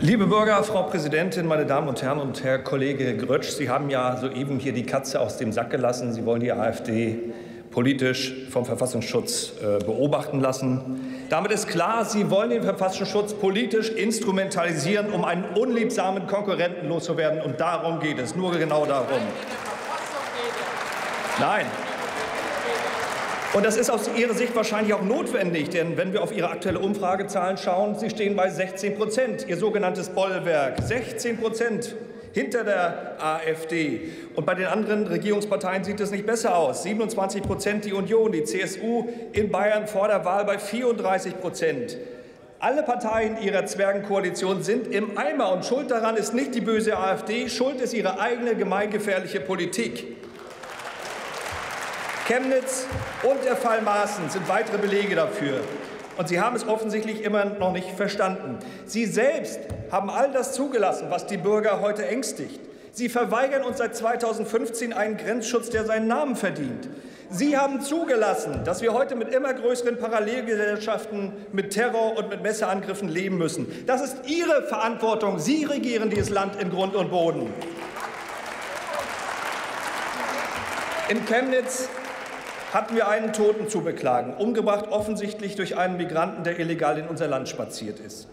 Liebe Bürger, Frau Präsidentin, meine Damen und Herren und Herr Kollege Grötsch, Sie haben ja soeben hier die Katze aus dem Sack gelassen. Sie wollen die AfD politisch vom Verfassungsschutz beobachten lassen. Damit ist klar, Sie wollen den Verfassungsschutz politisch instrumentalisieren, um einen unliebsamen Konkurrenten loszuwerden. Und darum geht es, nur genau darum. Nein. Und das ist aus Ihrer Sicht wahrscheinlich auch notwendig, denn wenn wir auf Ihre aktuelle Umfragezahlen schauen, Sie stehen bei 16%, Ihr sogenanntes Bollwerk, 16% hinter der AfD. Und bei den anderen Regierungsparteien sieht es nicht besser aus. 27% die Union, die CSU in Bayern vor der Wahl bei 34%. Alle Parteien ihrer Zwergenkoalition sind im Eimer und schuld daran ist nicht die böse AfD, schuld ist ihre eigene gemeingefährliche Politik. Chemnitz und der Fall Maaßen sind weitere Belege dafür. Und Sie haben es offensichtlich immer noch nicht verstanden. Sie selbst haben all das zugelassen, was die Bürger heute ängstigt. Sie verweigern uns seit 2015 einen Grenzschutz, der seinen Namen verdient. Sie haben zugelassen, dass wir heute mit immer größeren Parallelgesellschaften, mit Terror und mit Messerangriffen leben müssen. Das ist Ihre Verantwortung. Sie regieren dieses Land in Grund und Boden. In Chemnitz hatten wir einen Toten zu beklagen, umgebracht offensichtlich durch einen Migranten, der illegal in unser Land spaziert ist.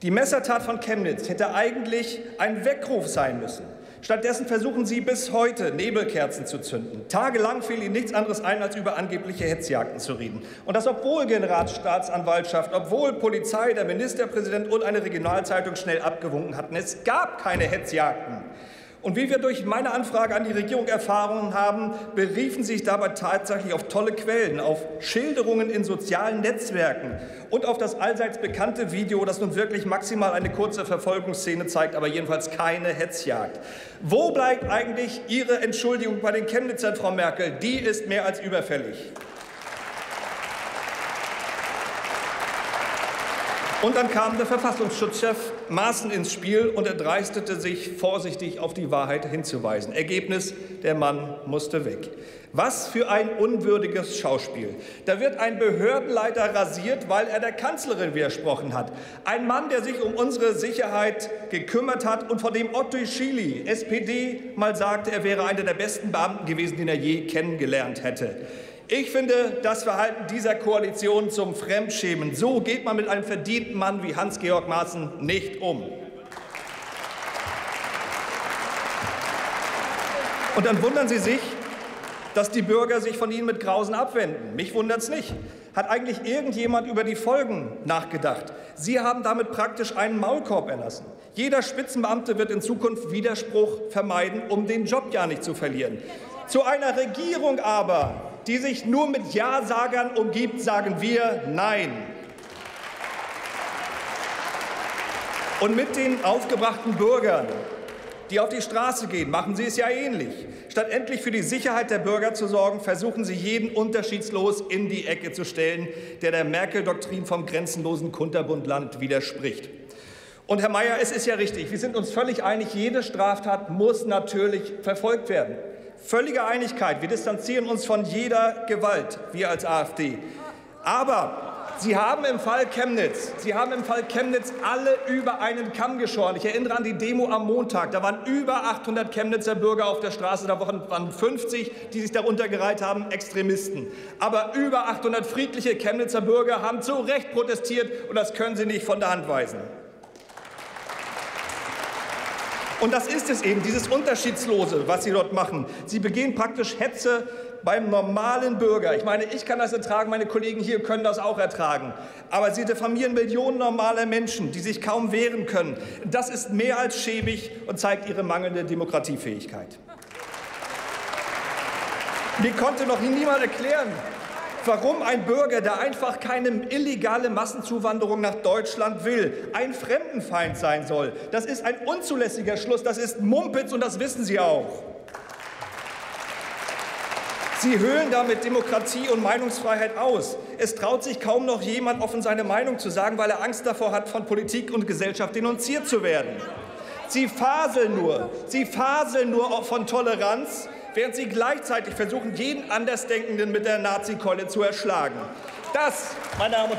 Die Messertat von Chemnitz hätte eigentlich ein Weckruf sein müssen. Stattdessen versuchen Sie bis heute, Nebelkerzen zu zünden. Tagelang fiel Ihnen nichts anderes ein, als über angebliche Hetzjagden zu reden. Und das obwohl Generalstaatsanwaltschaft, obwohl Polizei, der Ministerpräsident und eine Regionalzeitung schnell abgewunken hatten. Es gab keine Hetzjagden. Und wie wir durch meine Anfrage an die Regierung erfahren haben, beriefen sich dabei tatsächlich auf tolle Quellen, auf Schilderungen in sozialen Netzwerken und auf das allseits bekannte Video, das nun wirklich maximal eine kurze Verfolgungsszene zeigt, aber jedenfalls keine Hetzjagd. Wo bleibt eigentlich Ihre Entschuldigung bei den Chemnitzern, Frau Merkel? Die ist mehr als überfällig. Und dann kam der Verfassungsschutzchef Maaßen ins Spiel und er dreistete sich, vorsichtig auf die Wahrheit hinzuweisen. Ergebnis, der Mann musste weg. Was für ein unwürdiges Schauspiel. Da wird ein Behördenleiter rasiert, weil er der Kanzlerin widersprochen hat. Ein Mann, der sich um unsere Sicherheit gekümmert hat und von dem Otto Schily, SPD, mal sagte, er wäre einer der besten Beamten gewesen, den er je kennengelernt hätte. Ich finde das Verhalten dieser Koalition zum Fremdschämen. So geht man mit einem verdienten Mann wie Hans-Georg Maaßen nicht um. Und dann wundern Sie sich, dass die Bürger sich von Ihnen mit Grausen abwenden. Mich wundert es nicht. Hat eigentlich irgendjemand über die Folgen nachgedacht? Sie haben damit praktisch einen Maulkorb erlassen. Jeder Spitzenbeamte wird in Zukunft Widerspruch vermeiden, um den Job ja nicht zu verlieren. Zu einer Regierung aber, die sich nur mit Ja-Sagern umgibt, sagen wir Nein. Und mit den aufgebrachten Bürgern, die auf die Straße gehen, machen Sie es ja ähnlich. Statt endlich für die Sicherheit der Bürger zu sorgen, versuchen Sie jeden unterschiedslos in die Ecke zu stellen, der der Merkel-Doktrin vom grenzenlosen Kunterbundland widerspricht. Und Herr Mayer, es ist ja richtig, wir sind uns völlig einig, jede Straftat muss natürlich verfolgt werden. Völlige Einigkeit. Wir distanzieren uns von jeder Gewalt, wir als AfD. Aber Sie haben im Fall Chemnitz alle über einen Kamm geschoren. Ich erinnere an die Demo am Montag. Da waren über 800 Chemnitzer Bürger auf der Straße. Da waren 50, die sich darunter gereiht haben, Extremisten. Aber über 800 friedliche Chemnitzer Bürger haben zu Recht protestiert. Und das können Sie nicht von der Hand weisen. Und das ist es eben, dieses Unterschiedslose, was Sie dort machen. Sie begehen praktisch Hetze beim normalen Bürger. Ich meine, ich kann das ertragen, meine Kollegen hier können das auch ertragen. Aber Sie diffamieren Millionen normaler Menschen, die sich kaum wehren können. Das ist mehr als schäbig und zeigt Ihre mangelnde Demokratiefähigkeit. Mir konnte noch niemand erklären, warum ein Bürger, der einfach keine illegale Massenzuwanderung nach Deutschland will, ein Fremdenfeind sein soll. Das ist ein unzulässiger Schluss, das ist Mumpitz und das wissen Sie auch. Sie höhlen damit Demokratie und Meinungsfreiheit aus. Es traut sich kaum noch jemand, offen seine Meinung zu sagen, weil er Angst davor hat, von Politik und Gesellschaft denunziert zu werden. Sie faseln nur von Toleranz, während Sie gleichzeitig versuchen, jeden Andersdenkenden mit der Nazi-Keule zu erschlagen. Das, meine Damen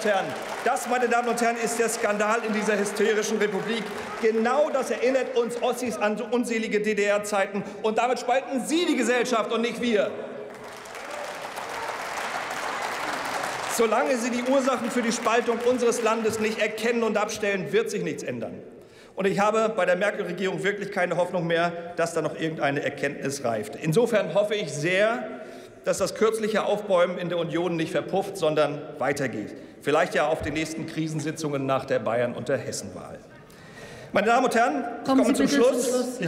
und Herren, ist der Skandal in dieser hysterischen Republik. Genau das erinnert uns Ossis an unselige DDR-Zeiten. Und damit spalten Sie die Gesellschaft und nicht wir. Solange Sie die Ursachen für die Spaltung unseres Landes nicht erkennen und abstellen, wird sich nichts ändern. Und ich habe bei der Merkel-Regierung wirklich keine Hoffnung mehr, dass da noch irgendeine Erkenntnis reift. Insofern hoffe ich sehr, dass das kürzliche Aufbäumen in der Union nicht verpufft, sondern weitergeht. Vielleicht ja auf den nächsten Krisensitzungen nach der Bayern- und der Hessenwahl. Meine Damen und Herren, ich komme zum Schluss,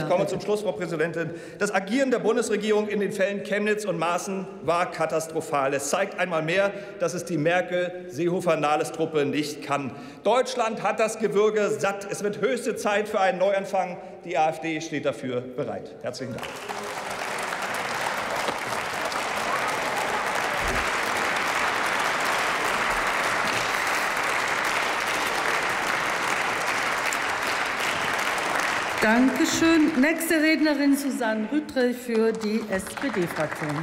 Frau Präsidentin. Das Agieren der Bundesregierung in den Fällen Chemnitz und Maaßen war katastrophal. Es zeigt einmal mehr, dass es die Merkel-Seehofer-Nahles-Truppe nicht kann. Deutschland hat das Gewürge satt. Es wird höchste Zeit für einen Neuanfang. Die AfD steht dafür bereit. Herzlichen Dank. Dankeschön. Nächste Rednerin Susanne Rüttrich für die SPD-Fraktion.